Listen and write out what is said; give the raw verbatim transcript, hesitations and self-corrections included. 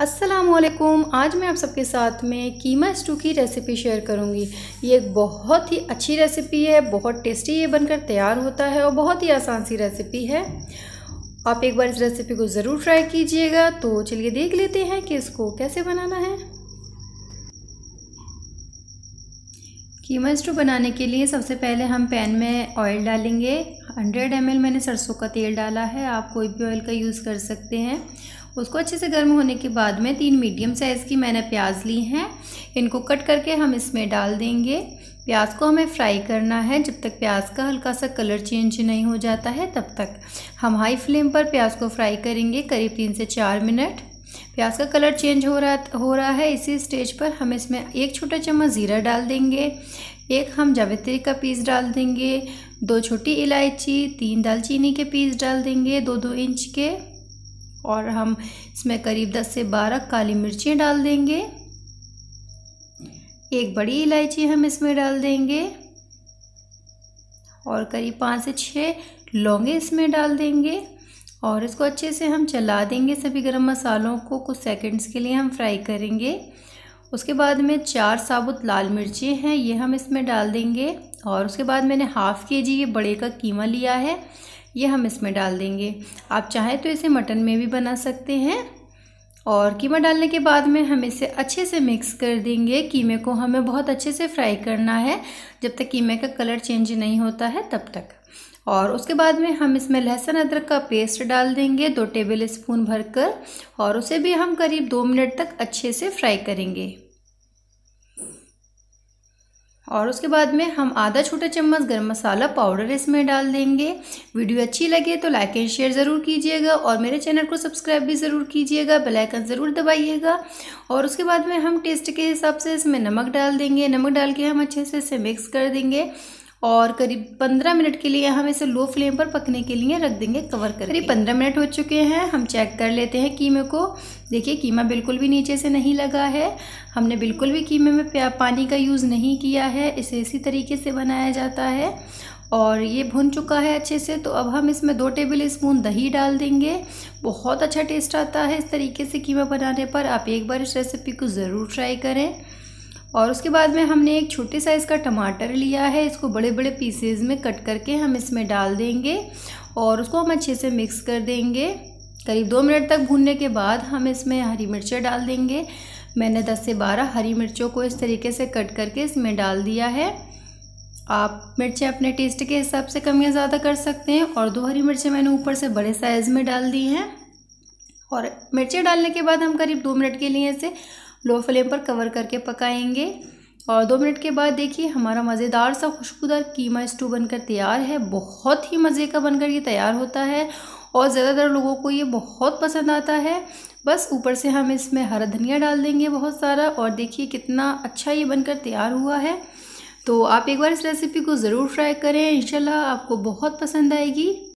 अस्सलामुअलैकुम। आज मैं आप सबके साथ में कीमा स्टू की रेसिपी शेयर करूंगी। ये एक बहुत ही अच्छी रेसिपी है, बहुत टेस्टी ये बनकर तैयार होता है और बहुत ही आसान सी रेसिपी है। आप एक बार इस रेसिपी को ज़रूर ट्राई कीजिएगा। तो चलिए देख लेते हैं कि इसको कैसे बनाना है। कीमा स्टू बनाने के लिए सबसे पहले हम पैन में ऑयल डालेंगे। सौ एम एल मैंने सरसों का तेल डाला है, आप कोई भी ऑयल का यूज़ कर सकते हैं। उसको अच्छे से गर्म होने के बाद में तीन मीडियम साइज़ की मैंने प्याज ली हैं, इनको कट करके हम इसमें डाल देंगे। प्याज को हमें फ्राई करना है, जब तक प्याज का हल्का सा कलर चेंज नहीं हो जाता है तब तक हम हाई फ्लेम पर प्याज को फ्राई करेंगे करीब तीन से चार मिनट। प्याज का कलर चेंज हो रहा हो रहा है इसी स्टेज पर हम इसमें एक छोटा चम्मच ज़ीरा डाल देंगे, एक हम जावित्री का पीस डाल देंगे, दो छोटी इलायची, तीन दालचीनी के पीस डाल देंगे दो दो इंच के, और हम इसमें करीब दस से बारह काली मिर्चें डाल देंगे, एक बड़ी इलायची हम इसमें डाल देंगे और करीब पाँच से छः लौंगे इसमें डाल देंगे। और इसको अच्छे से हम चला देंगे, सभी गरम मसालों को कुछ सेकंड्स के लिए हम फ्राई करेंगे। उसके बाद में चार साबुत लाल मिर्चें हैं, ये हम इसमें डाल देंगे। और उसके बाद मैंने हाफ़ के जी ये बड़े का कीमा लिया है, ये हम इसमें डाल देंगे। आप चाहें तो इसे मटन में भी बना सकते हैं। और कीमा डालने के बाद में हम इसे अच्छे से मिक्स कर देंगे। कीमे को हमें बहुत अच्छे से फ्राई करना है, जब तक कीमे का कलर चेंज नहीं होता है तब तक। और उसके बाद में हम इसमें लहसुन अदरक का पेस्ट डाल देंगे दो टेबल स्पून भरकर, और उसे भी हम करीब दो मिनट तक अच्छे से फ्राई करेंगे। और उसके बाद में हम आधा छोटा चम्मच गरम मसाला पाउडर इसमें डाल देंगे। वीडियो अच्छी लगे तो लाइक एंड शेयर ज़रूर कीजिएगा और मेरे चैनल को सब्सक्राइब भी ज़रूर कीजिएगा, बेल आइकन ज़रूर दबाइएगा। और उसके बाद में हम टेस्ट के हिसाब से इसमें नमक डाल देंगे। नमक डाल के हम अच्छे से इसे मिक्स कर देंगे और करीब पंद्रह मिनट के लिए हम इसे लो फ्लेम पर पकने के लिए रख देंगे कवर कर। करीब पंद्रह मिनट हो चुके हैं, हम चेक कर लेते हैं कीमे को। देखिए कीमा बिल्कुल भी नीचे से नहीं लगा है, हमने बिल्कुल भी कीमे में पानी का यूज़ नहीं किया है, इसे इसी तरीके से बनाया जाता है। और ये भुन चुका है अच्छे से, तो अब हम इसमें दो टेबल स्पून दही डाल देंगे। बहुत अच्छा टेस्ट आता है इस तरीके से कीमा बनाने पर, आप एक बार इस रेसिपी को ज़रूर ट्राई करें। और उसके बाद में हमने एक छोटे साइज़ का टमाटर लिया है, इसको बड़े बड़े पीसेज में कट करके हम इसमें डाल देंगे और उसको हम अच्छे से मिक्स कर देंगे। करीब दो मिनट तक भूनने के बाद हम इसमें हरी मिर्चें डाल देंगे। मैंने दस से बारह हरी मिर्चों को इस तरीके से कट करके इसमें डाल दिया है। आप मिर्चें अपने टेस्ट के हिसाब से कम या ज़्यादा कर सकते हैं। और दो हरी मिर्चें मैंने ऊपर से बड़े साइज़ में डाल दी हैं। और मिर्चें डालने के बाद हम करीब दो मिनट के लिए इसे लो फ्लेम पर कवर करके पकाएंगे। और दो मिनट के बाद देखिए हमारा मज़ेदार सा खुशबूदार कीमा स्टू बनकर तैयार है। बहुत ही मज़े का बनकर ये तैयार होता है और ज़्यादातर लोगों को ये बहुत पसंद आता है। बस ऊपर से हम इसमें हरा धनिया डाल देंगे बहुत सारा, और देखिए कितना अच्छा ये बनकर तैयार हुआ है। तो आप एक बार इस रेसिपी को ज़रूर ट्राई करें, इंशाल्लाह आपको बहुत पसंद आएगी।